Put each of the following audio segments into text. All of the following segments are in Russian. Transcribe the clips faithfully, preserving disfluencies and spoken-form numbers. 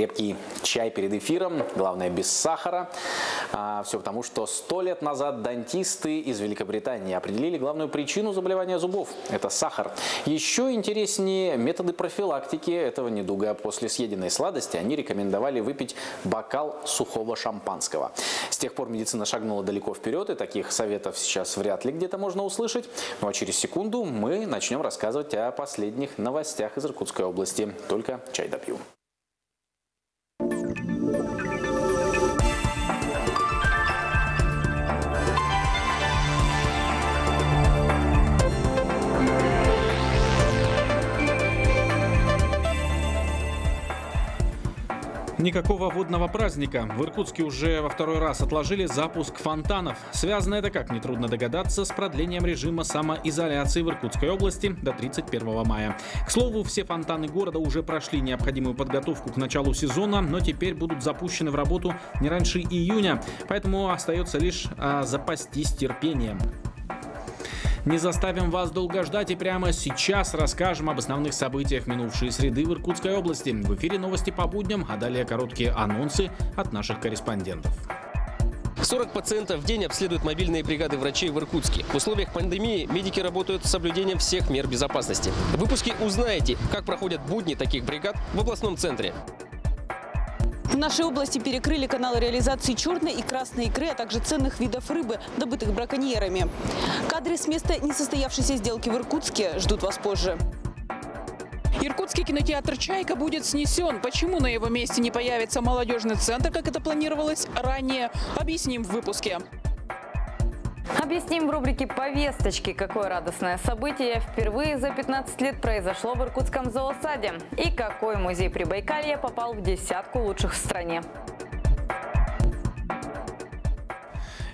крепкий чай перед эфиром, главное без сахара. А, все потому, что сто лет назад дантисты из Великобритании определили главную причину заболевания зубов – это сахар. Еще интереснее методы профилактики этого недуга. После съеденной сладости они рекомендовали выпить бокал сухого шампанского. С тех пор медицина шагнула далеко вперед, и таких советов сейчас вряд ли где-то можно услышать. Ну а через секунду мы начнем рассказывать о последних новостях из Иркутской области. Только чай допью. Никакого водного праздника. В Иркутске уже во второй раз отложили запуск фонтанов. Связано это, как нетрудно догадаться, с продлением режима самоизоляции в Иркутской области до тридцать первого мая. К слову, все фонтаны города уже прошли необходимую подготовку к началу сезона, но теперь будут запущены в работу не раньше июня, поэтому остается лишь а, запастись терпением. Не заставим вас долго ждать и прямо сейчас расскажем об основных событиях минувшей среды в Иркутской области. В эфире новости по будням, а далее короткие анонсы от наших корреспондентов. сорок пациентов в день обследуют мобильные бригады врачей в Иркутске. В условиях пандемии медики работают с соблюдением всех мер безопасности. В выпуске узнаете, как проходят будни таких бригад в областном центре. В нашей области перекрыли каналы реализации черной и красной икры, а также ценных видов рыбы, добытых браконьерами. Кадры с места несостоявшейся сделки в Иркутске ждут вас позже. Иркутский кинотеатр «Чайка» будет снесен. Почему на его месте не появится молодежный центр, как это планировалось ранее, объясним в выпуске. Объясним в рубрике «Повесточки», какое радостное событие впервые за пятнадцать лет произошло в иркутском зоосаде и какой музей Прибайкалья попал в десятку лучших в стране.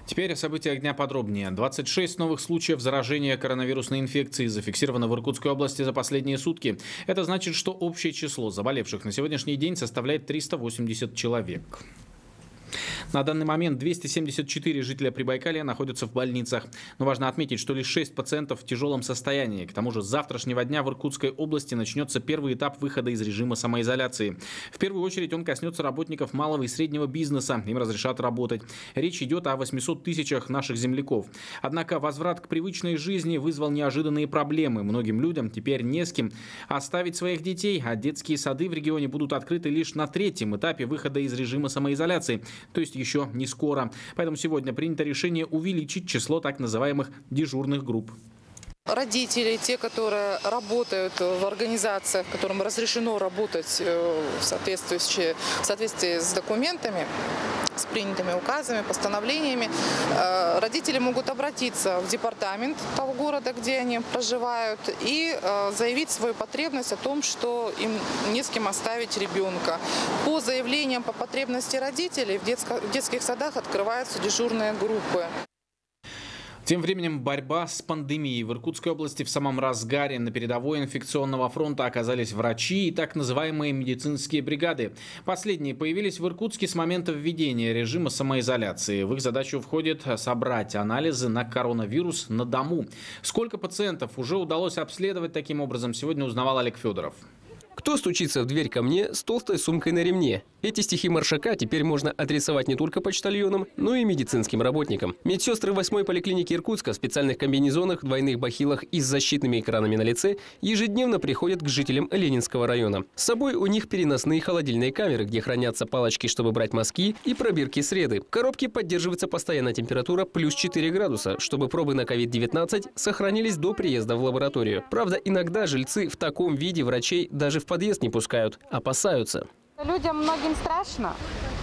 Теперь о событиях дня подробнее. двадцать шесть новых случаев заражения коронавирусной инфекцией зафиксировано в Иркутской области за последние сутки. Это значит, что общее число заболевших на сегодняшний день составляет триста восемьдесят человек. На данный момент двести семьдесят четыре жителя Прибайкалья находятся в больницах. Но важно отметить, что лишь шесть пациентов в тяжелом состоянии. К тому же с завтрашнего дня в Иркутской области начнется первый этап выхода из режима самоизоляции. В первую очередь он коснется работников малого и среднего бизнеса. Им разрешат работать. Речь идет о восьмистах тысячах наших земляков. Однако возврат к привычной жизни вызвал неожиданные проблемы. Многим людям теперь не с кем оставить своих детей, а детские сады в регионе будут открыты лишь на третьем этапе выхода из режима самоизоляции. То есть еще не скоро. Поэтому сегодня принято решение увеличить число так называемых дежурных групп. Родители, те, которые работают в организациях, которым разрешено работать в соответствии, в соответствии с документами, с принятыми указами, постановлениями, родители могут обратиться в департамент того города, где они проживают, и заявить свою потребность о том, что им не с кем оставить ребенка. По заявлениям по потребности родителей в детских садах открываются дежурные группы. Тем временем борьба с пандемией. В Иркутской области в самом разгаре на передовой инфекционного фронта оказались врачи и так называемые медицинские бригады. Последние появились в Иркутске с момента введения режима самоизоляции. В их задачу входит собрать анализы на коронавирус на дому. Сколько пациентов уже удалось обследовать таким образом, сегодня узнавал Олег Федоров. «Кто стучится в дверь ко мне с толстой сумкой на ремне?» Эти стихи Маршака теперь можно адресовать не только почтальонам, но и медицинским работникам. Медсестры восьмой поликлиники Иркутска в специальных комбинезонах, двойных бахилах и с защитными экранами на лице ежедневно приходят к жителям Ленинского района. С собой у них переносные холодильные камеры, где хранятся палочки, чтобы брать мазки, и пробирки с реды. В коробке поддерживается постоянная температура плюс четыре градуса, чтобы пробы на ковид девятнадцать сохранились до приезда в лабораторию. Правда, иногда жильцы в таком виде врачей даже в подъезд не пускают, опасаются. Людям многим страшно,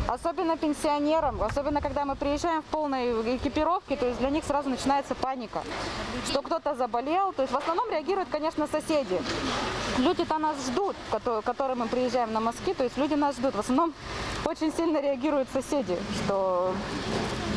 особенно пенсионерам, особенно когда мы приезжаем в полной экипировке, то есть для них сразу начинается паника, что кто-то заболел. То есть в основном реагируют, конечно, соседи. Люди-то нас ждут, к которым мы приезжаем на мазки, то есть люди нас ждут. В основном очень сильно реагируют соседи, что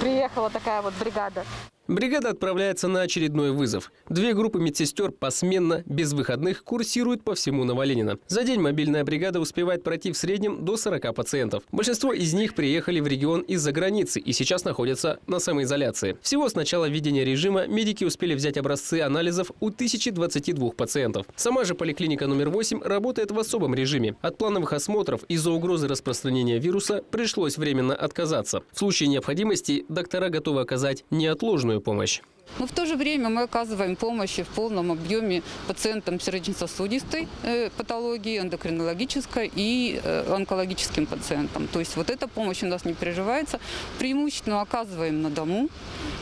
приехала такая вот бригада. Бригада отправляется на очередной вызов. Две группы медсестер посменно, без выходных, курсируют по всему Новоленина. За день мобильная бригада успевает пройти в среднем до сорока пациентов. Большинство из них приехали в регион из-за границы и сейчас находятся на самоизоляции. Всего с начала введения режима медики успели взять образцы анализов у тысячи двадцати двух пациентов. Сама же поликлиника номер восемь работает в особом режиме. От плановых осмотров из-за угрозы распространения вируса пришлось временно отказаться. В случае необходимости доктора готовы оказать неотложную помощь. Но в то же время мы оказываем помощь в полном объеме пациентам сердечно-сосудистой патологии, эндокринологической и онкологическим пациентам. То есть вот эта помощь у нас не прерывается. Преимущественно оказываем на дому.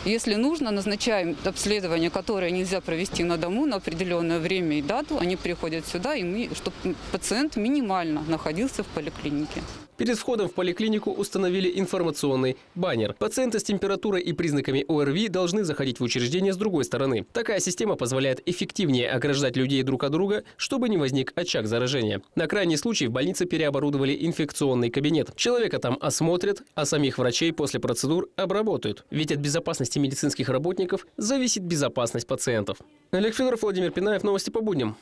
Если нужно, назначаем обследование, которое нельзя провести на дому на определенное время и дату. Они приходят сюда, и мы, чтобы пациент минимально находился в поликлинике. Перед входом в поликлинику установили информационный баннер. Пациенты с температурой и признаками ОРВИ должны заходить в учреждение с другой стороны. Такая система позволяет эффективнее ограждать людей друг от друга, чтобы не возник очаг заражения. На крайний случай в больнице переоборудовали инфекционный кабинет. Человека там осмотрят, а самих врачей после процедур обработают. Ведь от безопасности медицинских работников зависит безопасность пациентов. Олег Федоров, Владимир Пинаев, новости по будням.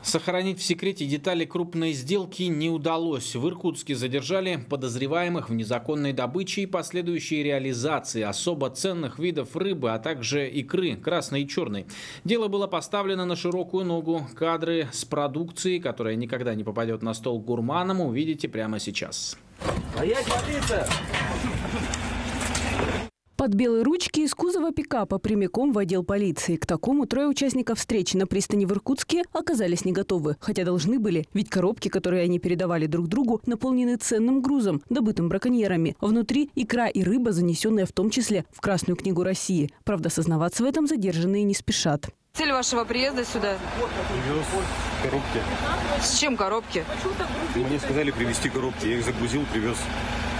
Сохранить в секрете детали крупной сделки не удалось. В Иркутске задержали подозреваемых в незаконной добыче и последующей реализации особо ценных видов рыбы, а также икры, красной и черной. Дело было поставлено на широкую ногу. Кадры с продукцией, которая никогда не попадет на стол гурманам, увидите прямо сейчас. Стоять, водиться! Под белые ручки из кузова пикапа прямиком в отдел полиции. К такому трое участников встречи на пристани в Иркутске оказались не готовы. Хотя должны были. Ведь коробки, которые они передавали друг другу, наполнены ценным грузом, добытым браконьерами. Внутри икра и рыба, занесенная в том числе в Красную книгу России. Правда, сознаваться в этом задержанные не спешат. Цель вашего приезда сюда? Привез коробки. С чем коробки? Мне сказали привезти коробки. Я их загрузил, привез.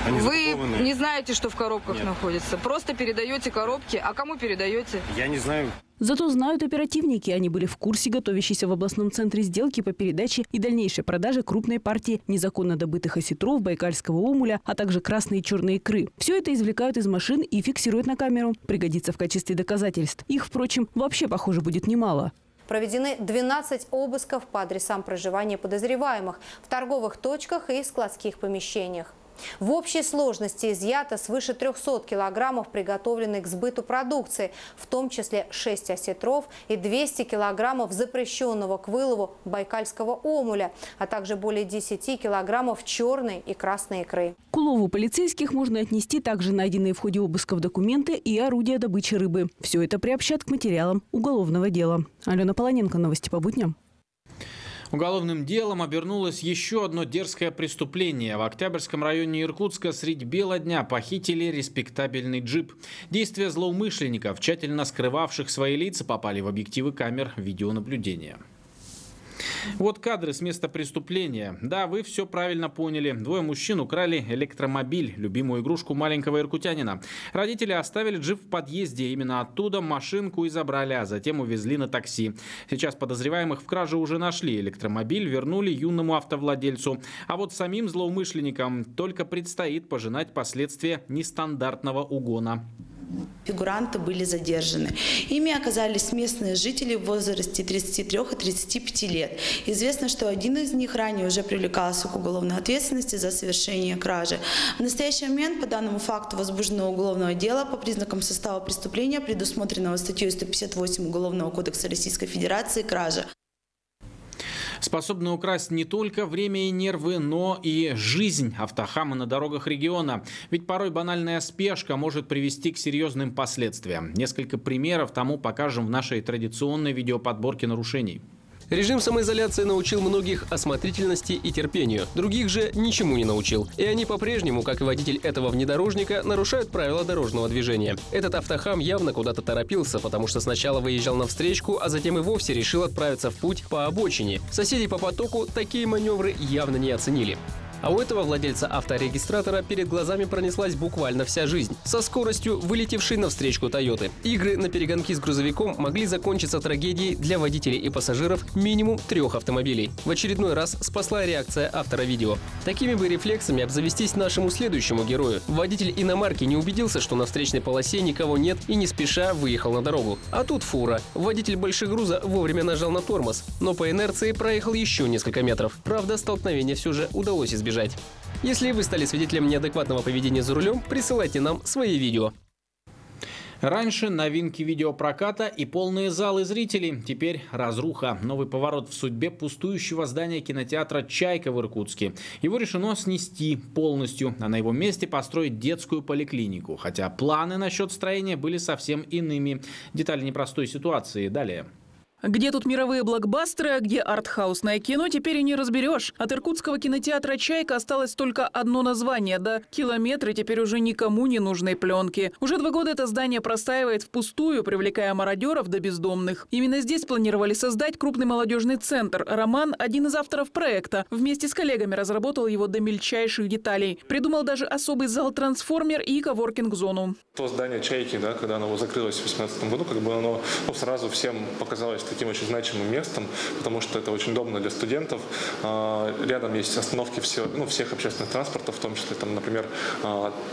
Они Вы не знаете, что в коробках Нет. находится? Просто передаете коробки. А кому передаете? Я не знаю. Зато знают оперативники. Они были в курсе готовящейся в областном центре сделки по передаче и дальнейшей продаже крупной партии незаконно добытых осетров, байкальского омуля, а также красной и черной икры. Все это извлекают из машин и фиксируют на камеру. Пригодится в качестве доказательств. Их, впрочем, вообще, похоже, будет немало. Проведены двенадцать обысков по адресам проживания подозреваемых в торговых точках и складских помещениях. В общей сложности изъято свыше трёхсот килограммов приготовленной к сбыту продукции, в том числе шесть осетров и двести килограммов запрещенного к вылову байкальского омуля, а также более десяти килограммов черной и красной икры. К улову полицейских можно отнести также найденные в ходе обысков документы и орудия добычи рыбы. Все это приобщат к материалам уголовного дела. Алена Полоненко, новости по будням. Уголовным делом обернулось еще одно дерзкое преступление. В Октябрьском районе Иркутска средь бела дня похитили респектабельный джип. Действия злоумышленников, тщательно скрывавших свои лица, попали в объективы камер видеонаблюдения. Вот кадры с места преступления. Да, вы все правильно поняли. Двое мужчин украли электромобиль, любимую игрушку маленького иркутянина. Родители оставили джип в подъезде. Именно оттуда машинку и забрали, а затем увезли на такси. Сейчас подозреваемых в краже уже нашли. Электромобиль вернули юному автовладельцу. А вот самим злоумышленникам только предстоит пожинать последствия нестандартного угона. Фигуранты были задержаны. Ими оказались местные жители в возрасте тридцати трёх и тридцати пяти лет. Известно, что один из них ранее уже привлекался к уголовной ответственности за совершение кражи. В настоящий момент по данному факту возбуждено уголовное дело по признакам состава преступления, предусмотренного статьей сто пятьдесят восемь Уголовного кодекса Российской Федерации «Кража». Способны украсть не только время и нервы, но и жизнь автохама на дорогах региона. Ведь порой банальная спешка может привести к серьезным последствиям. Несколько примеров тому покажем в нашей традиционной видеоподборке нарушений. Режим самоизоляции научил многих осмотрительности и терпению. Других же ничему не научил. И они по-прежнему, как и водитель этого внедорожника, нарушают правила дорожного движения. Этот автохам явно куда-то торопился, потому что сначала выезжал навстречку, а затем и вовсе решил отправиться в путь по обочине. Соседи по потоку такие маневры явно не оценили. А у этого владельца авторегистратора перед глазами пронеслась буквально вся жизнь со скоростью вылетевшей навстречу Тойоты. Игры на перегонки с грузовиком могли закончиться трагедией для водителей и пассажиров минимум трех автомобилей. В очередной раз спасла реакция автора видео. Такими бы рефлексами обзавестись нашему следующему герою. Водитель иномарки не убедился, что на встречной полосе никого нет, и не спеша выехал на дорогу. А тут фура. Водитель большегруза вовремя нажал на тормоз, но по инерции проехал еще несколько метров. Правда, столкновение все же удалось избежать. Если вы стали свидетелем неадекватного поведения за рулем, присылайте нам свои видео. Раньше новинки видеопроката и полные залы зрителей. Теперь разруха. Новый поворот в судьбе пустующего здания кинотеатра «Чайка» в Иркутске. Его решено снести полностью, а на его месте построить детскую поликлинику. Хотя планы насчет строения были совсем иными. Детали непростой ситуации далее. Где тут мировые блокбастеры, а где артхаусное кино, теперь и не разберешь. От иркутского кинотеатра «Чайка» осталось только одно название, да километры теперь уже никому не нужной пленки. Уже два года это здание простаивает впустую, привлекая мародеров да бездомных. Именно здесь планировали создать крупный молодежный центр. Роман, один из авторов проекта, вместе с коллегами разработал его до мельчайших деталей. Придумал даже особый зал-трансформер и коворкинг-зону. То здание «Чайки», да, когда оно закрылось в две тысячи восемнадцатом году, как бы оно ну, сразу всем показалось таким очень значимым местом, потому что это очень удобно для студентов. Рядом есть остановки все, ну, всех общественных транспортов, в том числе, там, например,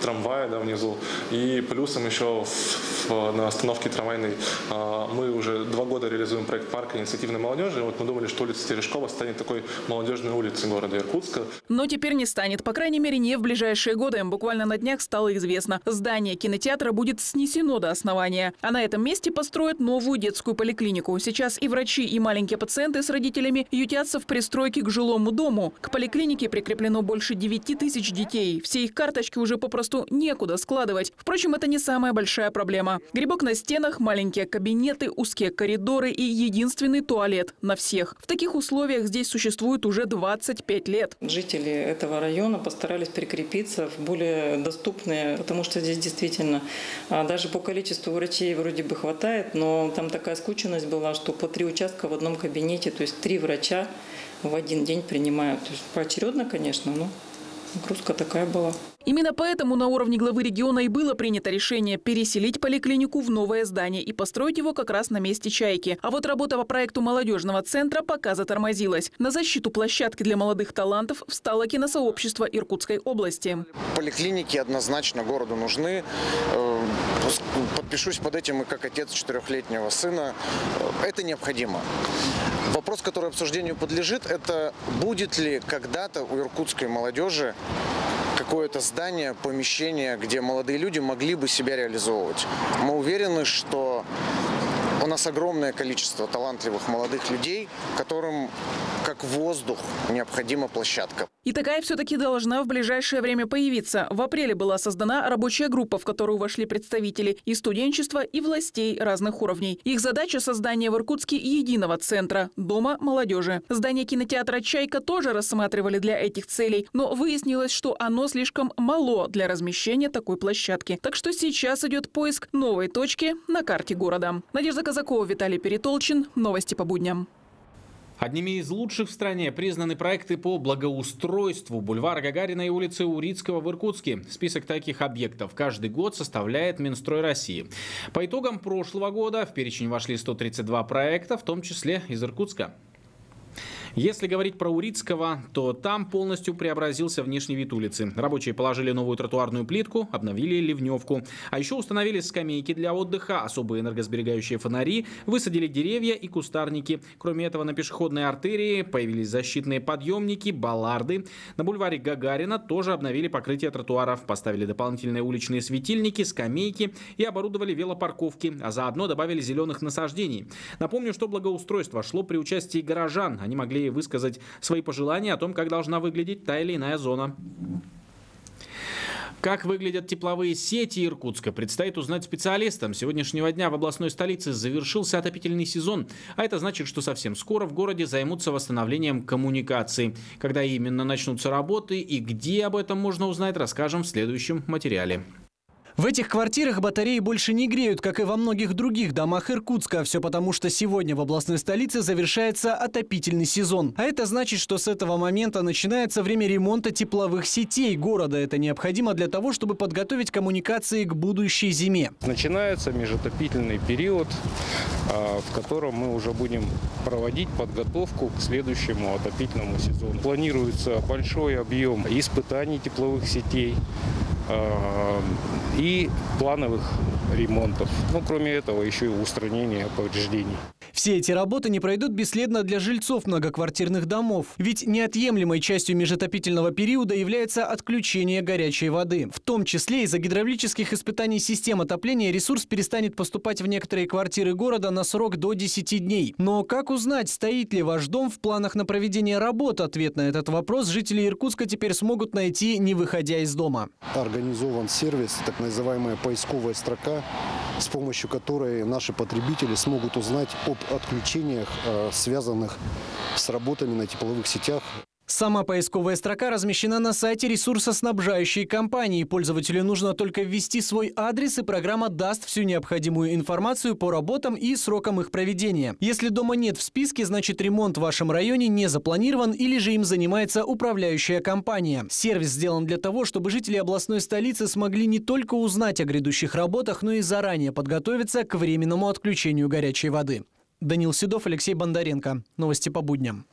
трамвая да, внизу. И плюсом еще в, в, на остановке трамвайной мы уже два года реализуем проект парка инициативной молодежи. Вот мы думали, что улица Терешкова станет такой молодежной улицей города Иркутска. Но теперь не станет. По крайней мере, не в ближайшие годы. Буквально на днях стало известно. Здание кинотеатра будет снесено до основания. А на этом месте построят новую детскую поликлинику. Сейчас Сейчас и врачи, и маленькие пациенты с родителями ютятся в пристройке к жилому дому. К поликлинике прикреплено больше девяти тысяч детей. Все их карточки уже попросту некуда складывать. Впрочем, это не самая большая проблема. Грибок на стенах, маленькие кабинеты, узкие коридоры и единственный туалет на всех. В таких условиях здесь существует уже двадцать пять лет. Жители этого района постарались прикрепиться в более доступные, потому что здесь действительно даже по количеству врачей вроде бы хватает, но там такая скученность была, что что по три участка в одном кабинете, то есть три врача в один день принимают. То есть поочередно, конечно, но нагрузка такая была. Именно поэтому на уровне главы региона и было принято решение переселить поликлинику в новое здание и построить его как раз на месте «Чайки». А вот работа по проекту молодежного центра пока затормозилась. На защиту площадки для молодых талантов встало киносообщество Иркутской области. Поликлиники однозначно городу нужны. Подпишусь под этим и как отец четырехлетнего сына. Это необходимо. Вопрос, который обсуждению подлежит, это будет ли когда-то у иркутской молодежи какое-то здание, помещение, где молодые люди могли бы себя реализовывать. Мы уверены, что у нас огромное количество талантливых молодых людей, которым как воздух необходима площадка. И такая все-таки должна в ближайшее время появиться. В апреле была создана рабочая группа, в которую вошли представители и студенчества, и властей разных уровней. Их задача – создание в Иркутске единого центра – дома молодежи. Здание кинотеатра «Чайка» тоже рассматривали для этих целей, но выяснилось, что оно слишком мало для размещения такой площадки. Так что сейчас идет поиск новой точки на карте города. Надежда Казакова, Виталий Перетолчен. Новости по будням. Одними из лучших в стране признаны проекты по благоустройству бульвара Гагарина и улицы Урицкого в Иркутске. Список таких объектов каждый год составляет Минстрой России. По итогам прошлого года в перечень вошли сто тридцать два проекта, в том числе из Иркутска. Если говорить про Урицкого, то там полностью преобразился внешний вид улицы. Рабочие положили новую тротуарную плитку, обновили ливневку. А еще установили скамейки для отдыха, особые энергосберегающие фонари, высадили деревья и кустарники. Кроме этого, на пешеходной артерии появились защитные подъемники, балларды. На бульваре Гагарина тоже обновили покрытие тротуаров, поставили дополнительные уличные светильники, скамейки и оборудовали велопарковки, а заодно добавили зеленых насаждений. Напомню, что благоустройство шло при участии горожан. Они могли высказать свои пожелания о том, как должна выглядеть та или иная зона. Как выглядят тепловые сети Иркутска, предстоит узнать специалистам. С сегодняшнего дня в областной столице завершился отопительный сезон. А это значит, что совсем скоро в городе займутся восстановлением коммуникаций. Когда именно начнутся работы и где, об этом можно узнать, расскажем в следующем материале. В этих квартирах батареи больше не греют, как и во многих других домах Иркутска. Все потому, что сегодня в областной столице завершается отопительный сезон. А это значит, что с этого момента начинается время ремонта тепловых сетей города. Это необходимо для того, чтобы подготовить коммуникации к будущей зиме. Начинается межотопительный период, в котором мы уже будем проводить подготовку к следующему отопительному сезону. Планируется большой объем испытаний тепловых сетей и плановых ремонтов. Ну, кроме этого, еще и устранение повреждений. Все эти работы не пройдут бесследно для жильцов многоквартирных домов. Ведь неотъемлемой частью межотопительного периода является отключение горячей воды. В том числе из-за гидравлических испытаний систем отопления ресурс перестанет поступать в некоторые квартиры города на срок до десяти дней. Но как узнать, стоит ли ваш дом в планах на проведение работ? Ответ на этот вопрос жители Иркутска теперь смогут найти, не выходя из дома. Организован сервис, так называемая поисковая строка, с помощью которой наши потребители смогут узнать об отключениях, связанных с работами на тепловых сетях. Сама поисковая строка размещена на сайте ресурсоснабжающей компании. Пользователю нужно только ввести свой адрес, и программа даст всю необходимую информацию по работам и срокам их проведения. Если дома нет в списке, значит ремонт в вашем районе не запланирован или же им занимается управляющая компания. Сервис сделан для того, чтобы жители областной столицы смогли не только узнать о грядущих работах, но и заранее подготовиться к временному отключению горячей воды. Данил Седов, Алексей Бондаренко. Новости по будням.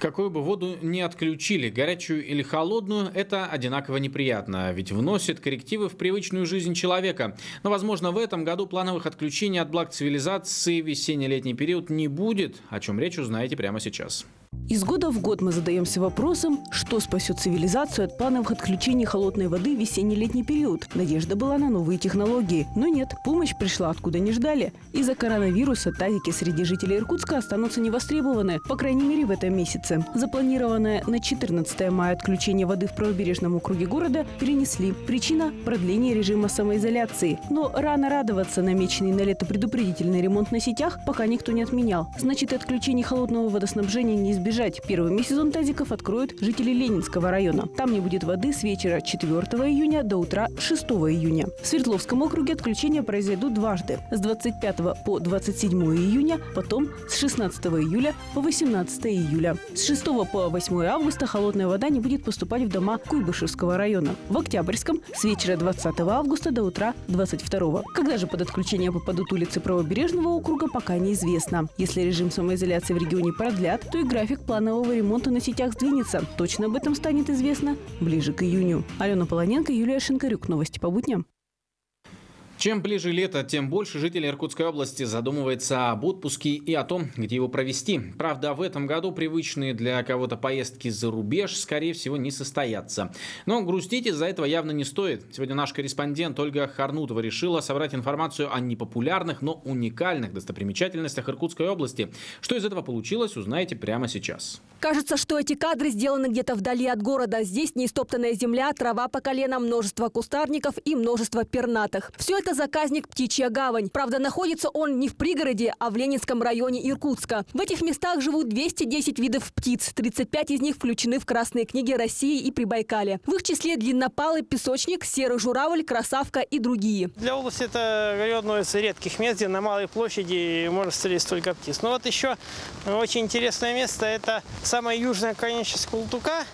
Какую бы воду ни отключили, горячую или холодную, это одинаково неприятно, ведь вносит коррективы в привычную жизнь человека. Но, возможно, в этом году плановых отключений от благ цивилизации в весенне-летний период не будет, о чем речь узнаете прямо сейчас. Из года в год мы задаемся вопросом, что спасет цивилизацию от плановых отключений холодной воды в весенне-летний период. Надежда была на новые технологии. Но нет, помощь пришла откуда не ждали. Из-за коронавируса тазики среди жителей Иркутска останутся невостребованы, по крайней мере в этом месяце. Запланированное на четырнадцатое мая отключение воды в правобережном округе города перенесли. Причина – продление режима самоизоляции. Но рано радоваться, намеченный на лето предупредительный ремонт на сетях пока никто не отменял. Значит, отключение холодного водоснабжения не избежать. Первыми сезон тазиков откроют жители Ленинского района. Там не будет воды с вечера четвёртого июня до утра шестого июня. В Свердловском округе отключения произойдут дважды. С двадцать пятого по двадцать седьмое июня, потом с шестнадцатого июля по восемнадцатое июля. С шестого по восьмое августа холодная вода не будет поступать в дома Куйбышевского района. В Октябрьском с вечера двадцатого августа до утра двадцать второго. Когда же под отключение попадут улицы правобережного округа, пока неизвестно. Если режим самоизоляции в регионе продлят, то и график планового ремонта на сетях сдвинется. Точно об этом станет известно ближе к июню. Алена Полоненко, Юлия Шинкарюк. Новости по будням. Чем ближе лето, тем больше жителей Иркутской области задумывается об отпуске и о том, где его провести. Правда, в этом году привычные для кого-то поездки за рубеж, скорее всего, не состоятся. Но грустить из-за этого явно не стоит. Сегодня наш корреспондент Ольга Харнутова решила собрать информацию о непопулярных, но уникальных достопримечательностях Иркутской области. Что из этого получилось, узнаете прямо сейчас. Кажется, что эти кадры сделаны где-то вдали от города. Здесь неистоптанная земля, трава по колено, множество кустарников и множество пернатых. Все это заказник «Птичья гавань». Правда, находится он не в пригороде, а в Ленинском районе Иркутска. В этих местах живут двести десять видов птиц. тридцать пять из них включены в Красные книги России и Прибайкале. В их числе дальнопалый песочник, серый журавль, красавка и другие. Для области это одно из редких мест, где на малой площади можно встретить столько птиц. Но вот еще очень интересное место – это самая южная конечность Култука.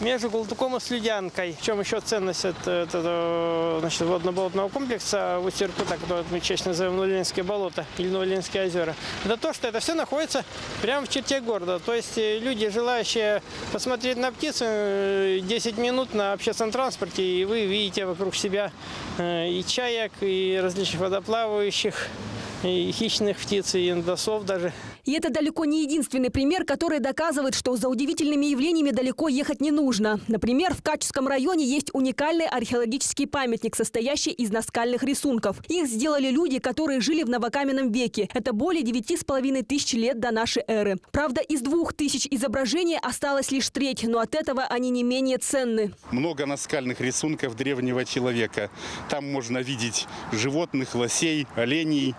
Между Култуком и Слюдянкой. В чем еще ценность этого водно-болотного комплекса в Иркутске, который мы честно называем Ленинские болота или Ленинские озера, это то, что это все находится прямо в черте города. То есть люди, желающие посмотреть на птицу, десять минут на общественном транспорте, и вы видите вокруг себя и чаек, и различных водоплавающих, и хищных птиц, и индосов даже. И это далеко не единственный пример, который доказывает, что за удивительными явлениями далеко ехать не нужно. Например, в Качевском районе есть уникальный археологический памятник, состоящий из наскальных рисунков. Их сделали люди, которые жили в новокаменном веке. Это более девяти с половиной тысяч лет до нашей эры. Правда, из двух тысяч изображений осталось лишь треть, но от этого они не менее ценны. Много наскальных рисунков древнего человека. Там можно видеть животных, лосей, оленей,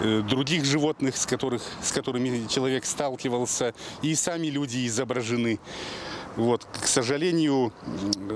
других животных, с, которых, с которыми человек сталкивался, и сами люди изображены. Вот. К сожалению,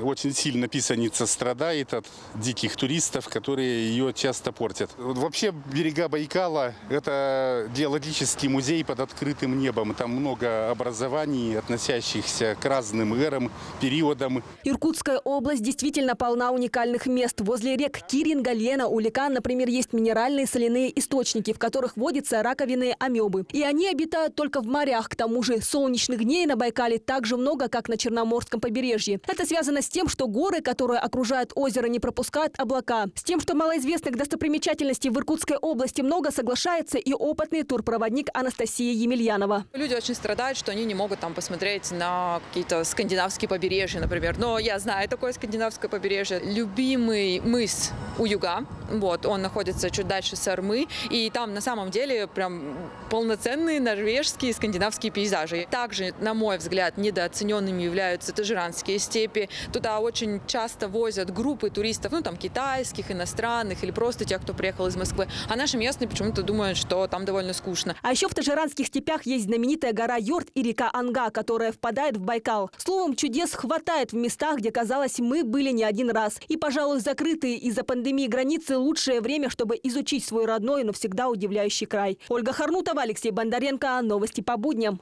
очень сильно писаница страдает от диких туристов, которые ее часто портят. Вообще, берега Байкала – это геологический музей под открытым небом. Там много образований, относящихся к разным эрам, периодам. Иркутская область действительно полна уникальных мест. Возле рек Киринга, Лена, Улика, например, есть минеральные соляные источники, в которых водятся раковины амебы. И они обитают только в морях. К тому же солнечных дней на Байкале так же много, как на Черноморском побережье. Это связано с тем, что горы, которые окружают озеро, не пропускают облака. С тем, что малоизвестных достопримечательностей в Иркутской области много, соглашается и опытный турпроводник Анастасия Емельянова. Люди очень страдают, что они не могут там посмотреть на какие-то скандинавские побережья, например. Но я знаю такое скандинавское побережье. Любимый мыс у юга. Вот, он находится чуть дальше Сармы. И там на самом деле прям полноценные норвежские и скандинавские пейзажи. Также, на мой взгляд, недооцененными являются тажиранские степи. Туда очень часто возят группы туристов, ну там китайских, иностранных или просто тех, кто приехал из Москвы. А наши местные почему-то думают, что там довольно скучно. А еще в тажиранских степях есть знаменитая гора Йорт и река Анга, которая впадает в Байкал. Словом, чудес хватает в местах, где, казалось, мы были не один раз. И, пожалуй, закрытые из-за пандемии границы – лучшее время, чтобы изучить свой родной, но всегда удивляющий край. Ольга Харнутова, Алексей Бондаренко. Новости по будням.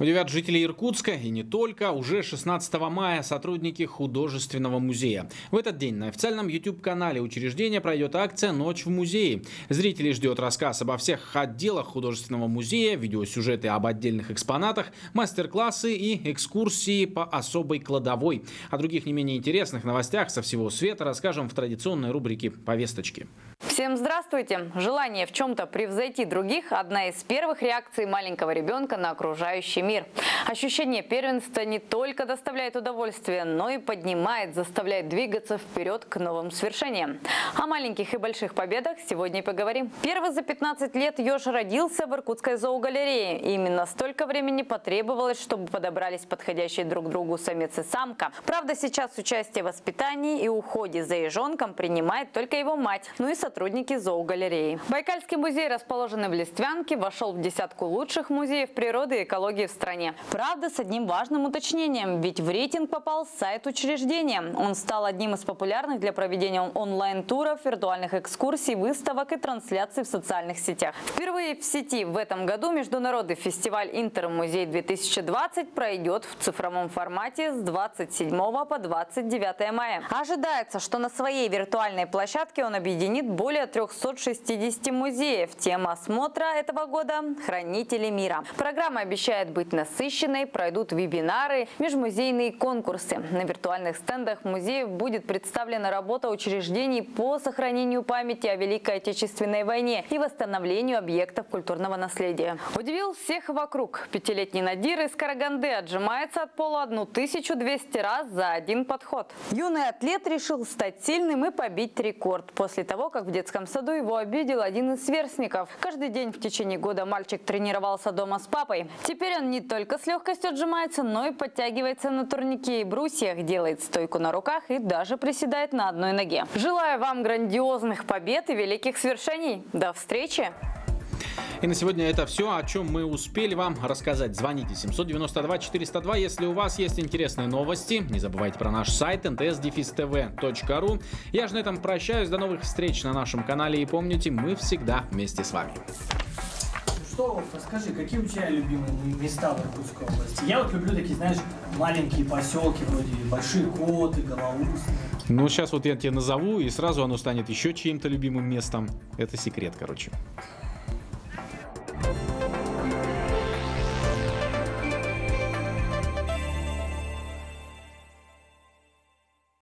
Удивят жителей Иркутска и не только. Уже шестнадцатого мая сотрудники художественного музея. В этот день на официальном YouTube-канале учреждения пройдет акция «Ночь в музее». Зрителей ждет рассказ обо всех отделах художественного музея, видеосюжеты об отдельных экспонатах, мастер-классы и экскурсии по особой кладовой. О других не менее интересных новостях со всего света расскажем в традиционной рубрике «Повесточки». Всем здравствуйте! Желание в чем-то превзойти других – одна из первых реакций маленького ребенка на окружающий мир. Ощущение первенства не только доставляет удовольствие, но и поднимает, заставляет двигаться вперед к новым свершениям. О маленьких и больших победах сегодня и поговорим. Первый за пятнадцать лет еж родился в Иркутской зоогалерее. Именно столько времени потребовалось, чтобы подобрались подходящие друг другу самец и самка. Правда, сейчас участие в воспитании и уходе за ежонком принимает только его мать, ну и сотрудники зоогалереи. Байкальский музей, расположенный в Листвянке, вошел в десятку лучших музеев природы и экологии в стране. Правда, с одним важным уточнением, ведь в рейтинг попал сайт учреждения. Он стал одним из популярных для проведения онлайн-туров, виртуальных экскурсий, выставок и трансляций в социальных сетях. Впервые в сети в этом году международный фестиваль «Интермузей-две тысячи двадцать» пройдет в цифровом формате с двадцать седьмого по двадцать девятое мая. Ожидается, что на своей виртуальной площадке он объединит более трёхсот шестидесяти музеев. Тема осмотра этого года – хранители мира. Программа обещает быть насыщенной, пройдут вебинары, межмузейные конкурсы. На виртуальных стендах музеев будет представлена работа учреждений по сохранению памяти о Великой Отечественной войне и восстановлению объектов культурного наследия. Удивил всех вокруг. Пятилетний Надир из Караганды отжимается от пола тысячу двести раз за один подход. Юный атлет решил стать сильным и побить рекорд после того, как в В детском саду его обидел один из сверстников. Каждый день в течение года мальчик тренировался дома с папой. Теперь он не только с легкостью отжимается, но и подтягивается на турнике и брусьях, делает стойку на руках и даже приседает на одной ноге. Желаю вам грандиозных побед и великих свершений. До встречи! И на сегодня это все, о чем мы успели вам рассказать. Звоните семь девять два четыре ноль два, если у вас есть интересные новости. Не забывайте про наш сайт эн тэ эс дефис тэ вэ точка ру. Я же на этом прощаюсь. До новых встреч на нашем канале. И помните, мы всегда вместе с вами. Что, расскажи, какие у тебя любимые места в Иркутской области? Я вот люблю такие, знаешь, маленькие поселки, вроде Большие Коты, Голоусные. Ну, сейчас вот я тебе назову, и сразу оно станет еще чьим-то любимым местом. Это секрет, короче.